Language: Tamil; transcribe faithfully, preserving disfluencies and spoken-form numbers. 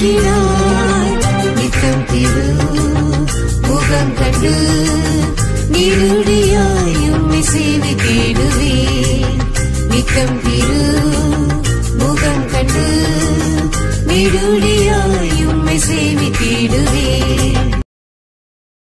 நித்தம்பிராய் நித்தம்பிரு முகம் கண்டு நீருடையாய் உம்மை சேவிக்கிடுவே நித்தம்பிரு முகம் கண்டு நீருடையாய் உம்மை சேவிக்கிடுவே.